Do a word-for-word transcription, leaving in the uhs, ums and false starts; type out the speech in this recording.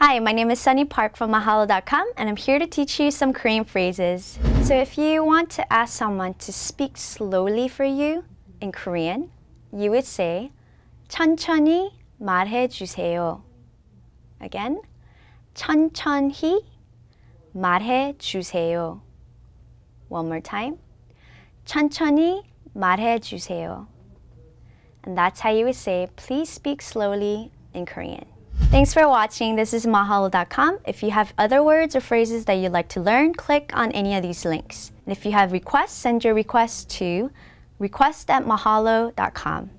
Hi, my name is Sunny Park from mahalo dot com, and I'm here to teach you some Korean phrases. So if you want to ask someone to speak slowly for you in Korean, you would say 천천히 말해주세요. Again, 천천히 말해주세요. One more time, 천천히 말해주세요. And that's how you would say, please speak slowly in Korean. Thanks for watching. This is mahalo dot com. If you have other words or phrases that you'd like to learn, click on any of these links. And if you have requests, send your requests to request at mahalo dot com.